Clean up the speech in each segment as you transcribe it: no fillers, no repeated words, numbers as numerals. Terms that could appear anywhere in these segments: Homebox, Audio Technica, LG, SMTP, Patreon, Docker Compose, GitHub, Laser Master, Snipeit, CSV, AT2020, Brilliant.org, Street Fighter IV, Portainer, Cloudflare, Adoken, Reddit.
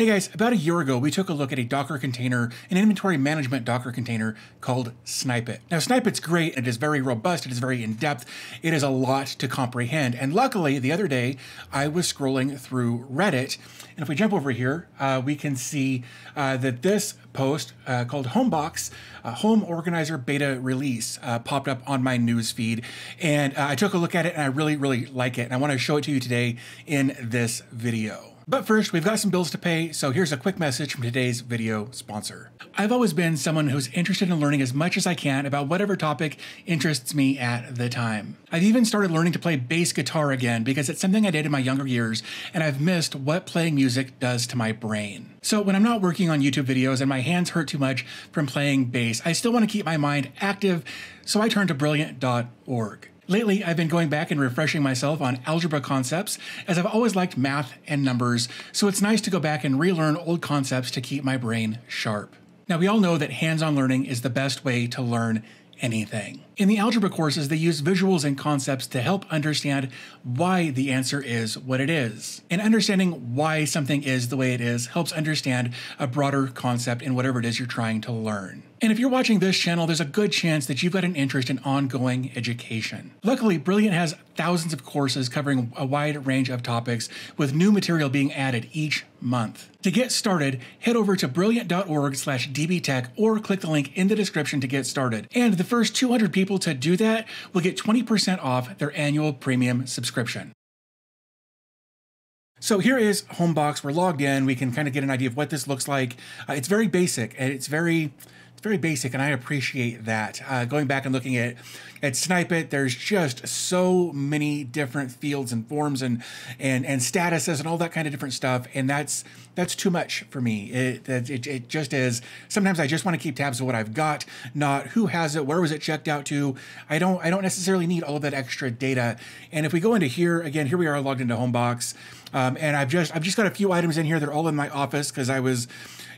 Hey guys, about a year ago, we took a look at a Docker container, an inventory management Docker container called Snipeit. Now, Snipeit's great, it is very robust, it is very in-depth, it is a lot to comprehend. And luckily, the other day, I was scrolling through Reddit, and if we jump over here, we can see that this post called Homebox, Home Organizer Beta Release, popped up on my news feed. And I took a look at it, and I really, really like it. And I want to show it to you today in this video. But first, we've got some bills to pay, so here's a quick message from today's video sponsor. I've always been someone who's interested in learning as much as I can about whatever topic interests me at the time. I've even started learning to play bass guitar again because it's something I did in my younger years, and I've missed what playing music does to my brain. So when I'm not working on YouTube videos and my hands hurt too much from playing bass, I still want to keep my mind active, so I turn to Brilliant.org. Lately, I've been going back and refreshing myself on algebra concepts, as I've always liked math and numbers, so it's nice to go back and relearn old concepts to keep my brain sharp. Now, we all know that hands-on learning is the best way to learn anything. In the algebra courses, they use visuals and concepts to help understand why the answer is what it is. And understanding why something is the way it is helps understand a broader concept in whatever it is you're trying to learn. And if you're watching this channel, there's a good chance that you've got an interest in ongoing education. Luckily, Brilliant has thousands of courses covering a wide range of topics, with new material being added each month. To get started, head over to brilliant.org/dbtech or click the link in the description to get started. And the first 200 people to do that will get 20% off their annual premium subscription. So here is Homebox. We're logged in. We can kind of get an idea of what this looks like. It's very basic, and it's very basic, and I appreciate that. Going back and looking at Snipeit, there's just so many different fields and forms and statuses and all that kind of different stuff, and that's too much for me. It just is. Sometimes I just want to keep tabs of what I've got, not who has it, where was it checked out to. I don't necessarily need all of that extra data. And if we go into here again, here we are logged into Homebox, and I've just got a few items in here. They're all in my office because I was,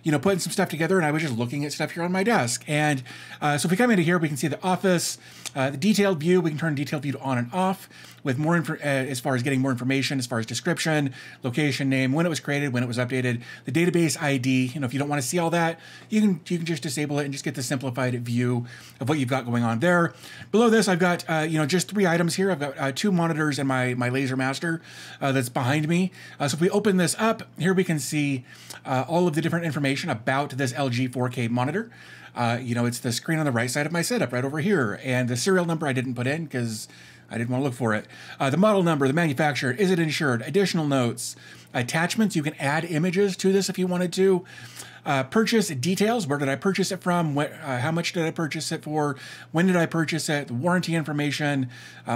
putting some stuff together, and I was just looking at stuff here on my desk. And so if we come into here, we can see the office, the detailed view. We can turn detailed view to on and off with more info, as far as getting more information, as far as description, location, name, when it was created, when it was updated, the database ID. If you don't want to see all that, you can just disable it and just get the simplified view of what you've got going on there. Below this, I've got just three items here. I've got two monitors and my Laser Master that's behind me. So if we open this up, here we can see all of the different information about this LG 4K monitor. It's the screen on the right side of my setup right over here, and the serial number I didn't put in because I didn't want to look for it. The model number, the manufacturer, is it insured, additional notes, attachments. You can add images to this if you wanted to. Purchase details, where did I purchase it from, how much did I purchase it for, when did I purchase it, the warranty information,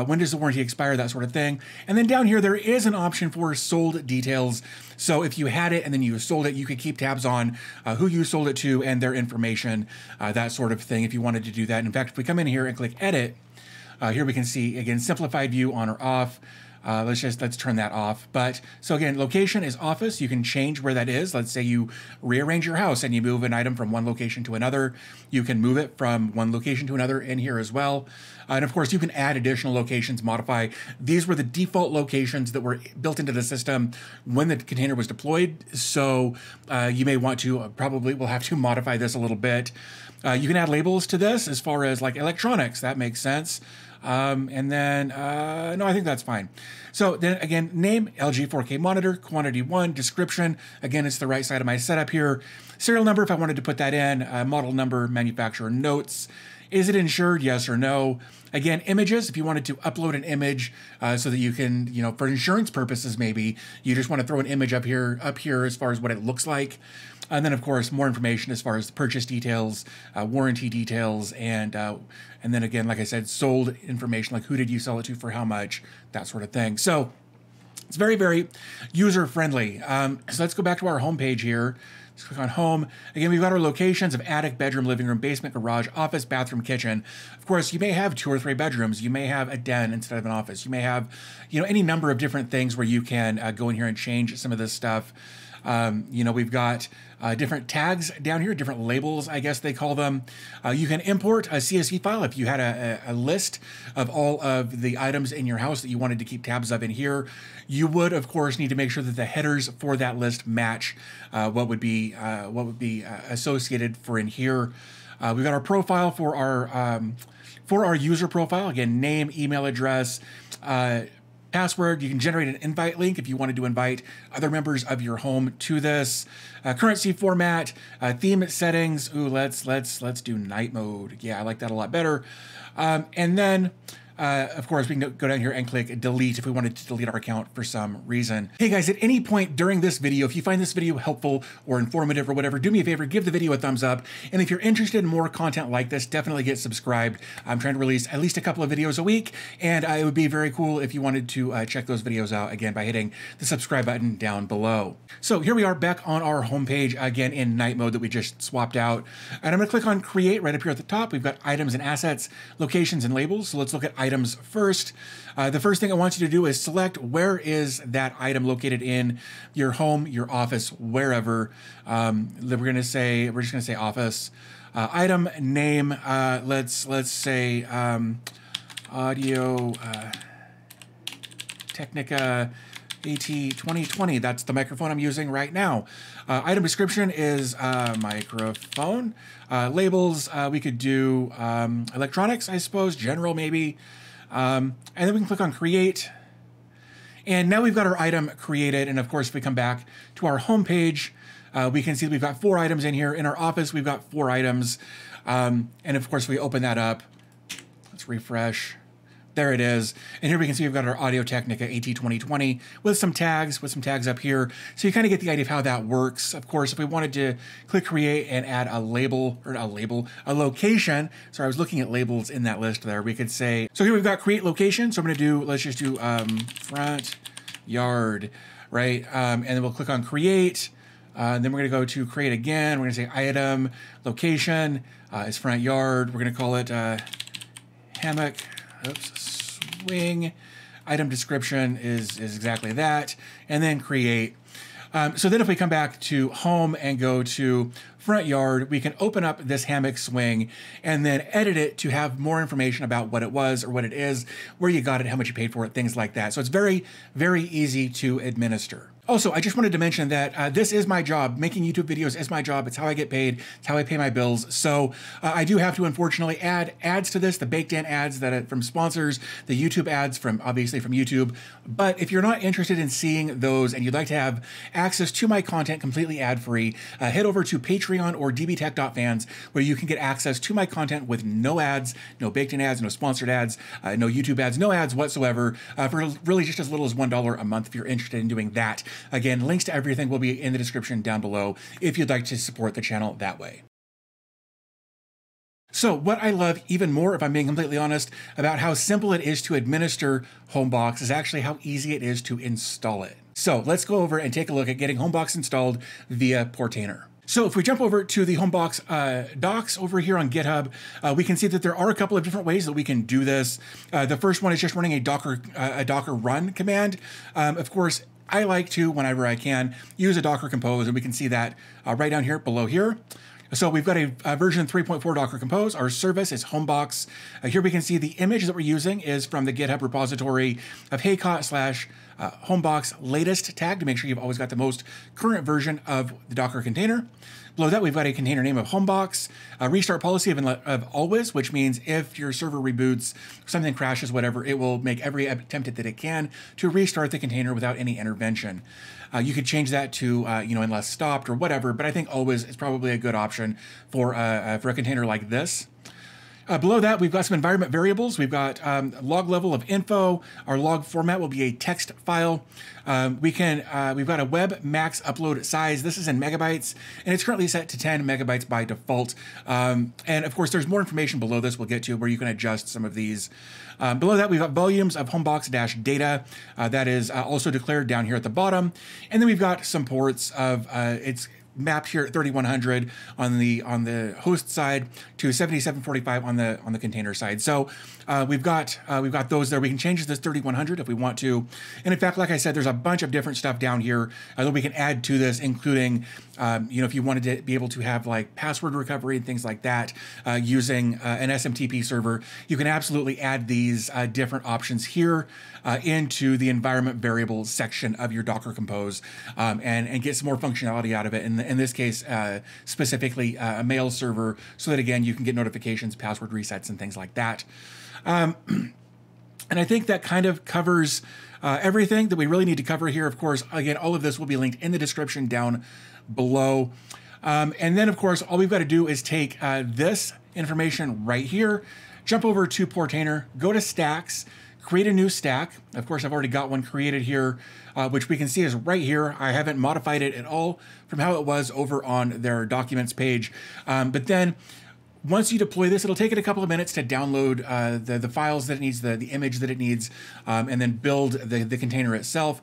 when does the warranty expire, that sort of thing. And then down here, there is an option for sold details. So if you had it and then you sold it, you could keep tabs on who you sold it to and their information, that sort of thing, if you wanted to do that. And in fact, if we come in here and click edit, here we can see, again, simplified view on or off. Let's turn that off. But so again, location is office. You can change where that is. Let's say you rearrange your house and you move an item from one location to another. You can move it from one location to another in here as well. And of course, you can add additional locations, modify. These were the default locations that were built into the system when the container was deployed. So you may want to, probably will have to modify this a little bit. You can add labels to this as far as like electronics. That makes sense. And then, no, I think that's fine. So then again, name, LG 4K monitor, quantity 1, description. Again, it's the right side of my setup here. Serial number, if I wanted to put that in, model number, manufacturer, notes. Is it insured? Yes or no. Again, images, if you wanted to upload an image so that you can, for insurance purposes, maybe you just want to throw an image up here as far as what it looks like. And then, of course, more information as far as the purchase details, warranty details, and then again, like I said, sold information, like who did you sell it to for how much, that sort of thing. So it's very, very user-friendly. So let's go back to our home page here. Let's click on home. Again, we've got our locations of attic, bedroom, living room, basement, garage, office, bathroom, kitchen. Of course, you may have 2 or 3 bedrooms. You may have a den instead of an office. You may have, any number of different things where you can go in here and change some of this stuff. You know, we've got different tags down here, different labels, I guess they call them. You can import a CSV file if you had a list of all of the items in your house that you wanted to keep tabs of in here. You would, of course, need to make sure that the headers for that list match what would be associated for in here. We've got our profile for our user profile. Again, name, email address, password. You can generate an invite link if you wanted to invite other members of your home to this. Currency format, theme settings. Ooh, let's do night mode. Yeah, I like that a lot better. And then, of course, we can go down here and click delete if we wanted to delete our account for some reason. Hey guys, at any point during this video, if you find this video helpful or informative or whatever, do me a favor, give the video a thumbs up. And if you're interested in more content like this, definitely get subscribed. I'm trying to release at least a couple of videos a week, and it would be very cool if you wanted to check those videos out again by hitting the subscribe button down below. So here we are back on our homepage again in night mode that we just swapped out. And I'm gonna click on create right up here at the top. We've got items and assets, locations and labels. So let's look at items first. The first thing I want you to do is select where is that item located in your home, your office, wherever. We're just gonna say office. Item name. Let's say Audio Technica AT2020. That's the microphone I'm using right now. Item description is microphone. Labels, we could do electronics, I suppose, general maybe. And then we can click on create. And now we've got our item created. And of course, if we come back to our homepage, we can see that we've got 4 items in here. In our office, we've got 4 items. And of course, we open that up. Let's refresh. There it is. And here we can see we've got our Audio Technica AT2020 with some tags up here. So you kind of get the idea of how that works. Of course, if we wanted to click create and add a label, or not a label, a location. Sorry, I was looking at labels in that list there. We could say, so here we've got create location. So I'm gonna do, let's just do front yard, right? And then we'll click on create. Then we're gonna go to create again. We're gonna say item, location is front yard. We're gonna call it hammock. Oops, swing. Item description is exactly that, and then create. So then if we come back to home and go to front yard, we can open up this hammock swing and then edit it to have more information about what it was or what it is, where you got it, how much you paid for it, things like that. So it's very, very easy to administer. Also, I just wanted to mention that this is my job. Making YouTube videos is my job. It's how I get paid. It's how I pay my bills. So I do have to, unfortunately, add ads to this, the baked-in ads that from sponsors, the YouTube ads obviously from YouTube. But if you're not interested in seeing those and you'd like to have access to my content completely ad-free, head over to Patreon or dbtech.fans where you can get access to my content with no ads, no baked-in ads, no sponsored ads, no YouTube ads, no ads whatsoever for really just as little as $1 a month if you're interested in doing that. Again, links to everything will be in the description down below if you'd like to support the channel that way. So what I love even more, if I'm being completely honest, about how simple it is to administer Homebox is actually how easy it is to install it. So let's go over and take a look at getting Homebox installed via Portainer. So if we jump over to the Homebox docs over here on GitHub, we can see that there are a couple of different ways that we can do this. The first one is just running a Docker run command. Of course, I like to, whenever I can, use a Docker Compose, and we can see that right down here below here. So we've got a version 3.4 Docker Compose. Our service is Homebox. Here we can see the image that we're using is from the GitHub repository of Hay-Kot/Homebox latest tag to make sure you've always got the most current version of the Docker container. Below that, we've got a container name of Homebox, a restart policy of always, which means if your server reboots, something crashes, whatever, it will make every attempt that it can to restart the container without any intervention. You could change that to, you know, unless stopped or whatever, but I think always is probably a good option for a container like this. Below that, we've got some environment variables. We've got log level of info. Our log format will be a text file. We've got a web max upload size. This is in megabytes, and it's currently set to 10 megabytes by default. And of course, there's more information below this we'll get to where you can adjust some of these. Below that, we've got volumes of Homebox-data. That is also declared down here at the bottom. And then we've got some ports of map here at 3100 on the host side to 7745 on the container side. So we've got those there. We can change this 3100 if we want to. And in fact, like I said, there's a bunch of different stuff down here that we can add to this, including you know, if you wanted to be able to have like password recovery and things like that using an SMTP server, you can absolutely add these different options here into the environment variables section of your Docker Compose and get some more functionality out of it. In this case, specifically a mail server, so that again, you can get notifications, password resets, and things like that. And I think that kind of covers everything that we really need to cover here. Of course, again, all of this will be linked in the description down below. And then of course, all we've got to do is take this information right here, jump over to Portainer, go to Stacks, create a new stack. Of course, I've already got one created here, which we can see is right here. I haven't modified it at all from how it was over on their documents page. But then once you deploy this, it'll take it a couple of minutes to download the files that it needs, the image that it needs, and then build the container itself.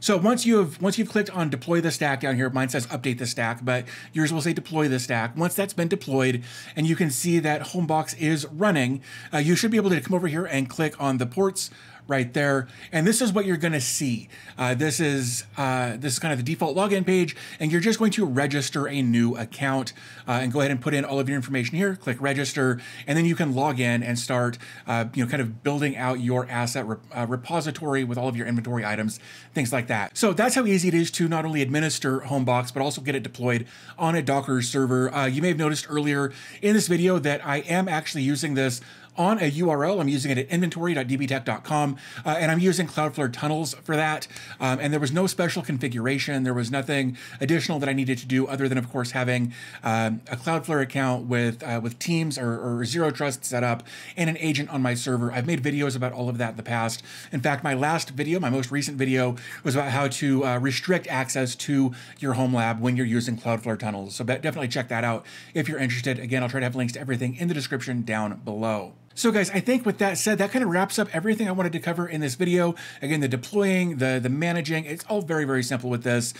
So once you've clicked on deploy the stack down here, mine says update the stack, but yours will say deploy the stack. Once that's been deployed and you can see that Homebox is running, you should be able to come over here and click on the ports right there. And this is what you're going to see. This is kind of the default login page, and you're just going to register a new account and go ahead and put in all of your information here, click register, and then you can log in and start, you know, kind of building out your asset repository with all of your inventory items, things like that. So that's how easy it is to not only administer Homebox, but also get it deployed on a Docker server. You may have noticed earlier in this video that I am actually using this on a URL. I'm using it at inventory.dbtech.com, and I'm using Cloudflare tunnels for that. And there was no special configuration. There was nothing additional that I needed to do other than, of course, having a Cloudflare account with Teams or Zero Trust set up and an agent on my server. I've made videos about all of that in the past. In fact, my last video, my most recent video, was about how to restrict access to your home lab when you're using Cloudflare tunnels. So definitely check that out if you're interested. Again, I'll try to have links to everything in the description down below. So guys, I think with that said, that kind of wraps up everything I wanted to cover in this video. Again, the deploying, the managing, it's all very, very simple with this.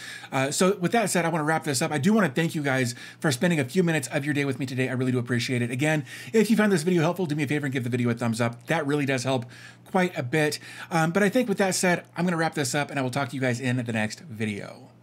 So with that said, I want to wrap this up. I do want to thank you guys for spending a few minutes of your day with me today. I really do appreciate it. Again, if you found this video helpful, do me a favor and give the video a thumbs up. That really does help quite a bit. But I think with that said, I'm going to wrap this up, and I will talk to you guys in the next video.